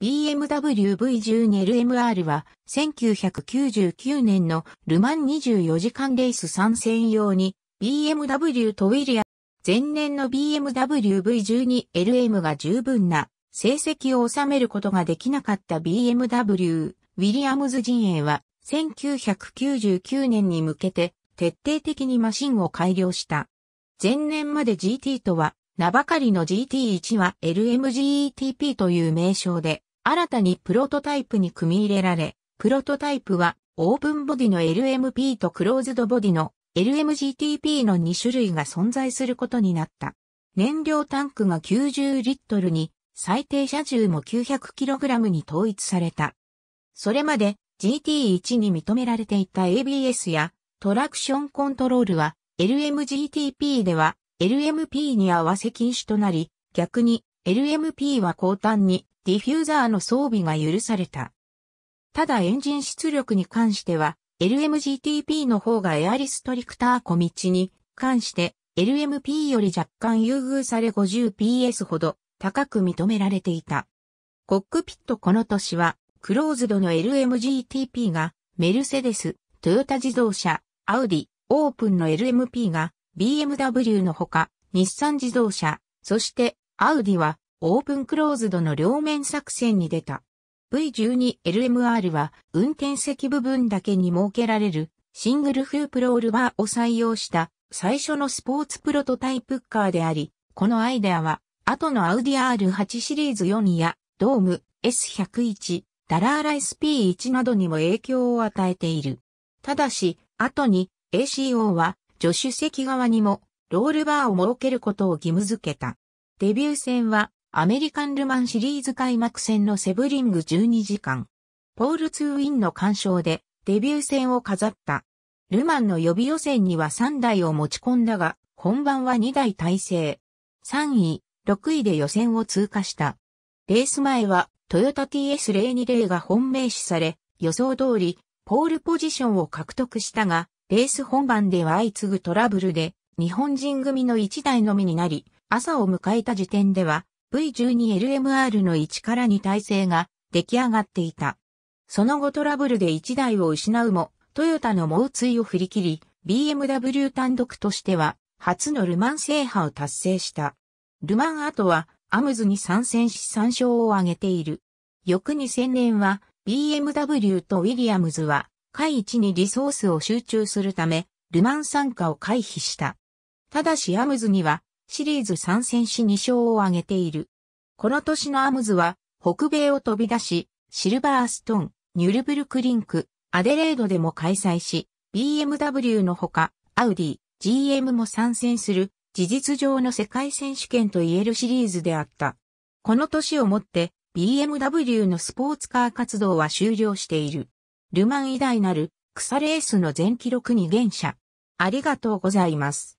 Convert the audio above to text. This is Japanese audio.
BMW V12 LMR は1999年のルマン24時間レース参戦用に BMW とウィリアム前年の BMW V12 LM が十分な成績を収めることができなかった BMW ウィリアムズ陣営は1999年に向けて徹底的にマシンを改良した。前年まで GT とは名ばかりの GT1 は LMGTP という名称で新たにプロトタイプに組み入れられ、プロトタイプはオープンボディの LMP とクローズドボディの LMGTP の2種類が存在することになった。燃料タンクが90リットルに、最低車重も 900kg に統一された。それまで GT1 に認められていた ABS やトラクションコントロールは LMGTP では LMP に合わせ禁止となり、逆に LMP は後端にディフューザーの装備が許された。ただエンジン出力に関しては LMGTP の方がエアリストリクター小道に関して LMP より若干優遇され 50PS ほど高く認められていた。コックピットこの年は、クローズドの LMGTP が、メルセデス、トヨタ自動車、アウディ、オープンの LMP が、BMW のほか、日産自動車、そして、アウディは、オープンクローズドの両面作戦に出た。V12 LMR は、運転席部分だけに設けられる、シングルフープロールバーを採用した、最初のスポーツプロトタイプカーであり、このアイデアは、後のアウディ R8 シリーズ4やドーム S101、ダラーラ SP1 などにも影響を与えている。ただし、後に ACO は助手席側にもロールバーを設けることを義務付けた。デビュー戦はアメリカンルマンシリーズ開幕戦のセブリング12時間。ポール・ツーウィンの干渉でデビュー戦を飾った。ルマンの予備予選には3台を持ち込んだが、本番は2台体制。3位。6位で予選を通過した。レース前はトヨタ TS020 が本命視され、予想通りポールポジションを獲得したが、レース本番では相次ぐトラブルで日本人組の1台のみになり、朝を迎えた時点では V12LMR の1から2体制が出来上がっていた。その後トラブルで1台を失うも、トヨタの猛追を振り切り、BMW 単独としては初のルマン制覇を達成した。ルマン後はアムズに参戦し3勝を挙げている。翌2000年は BMW とウィリアムズは下位にリソースを集中するためルマン参加を回避した。ただしアムズにはシリーズ参戦し2勝を挙げている。この年のアムズは北米を飛び出しシルバーストン、ニュルブルクリンク、アデレードでも開催し BMW のほかアウディ、GM も参戦する。事実上の世界選手権と言えるシリーズであった。この年をもって BMW のスポーツカー活動は終了している。ルマン以来なる草レースの全記録に減車。ありがとうございます。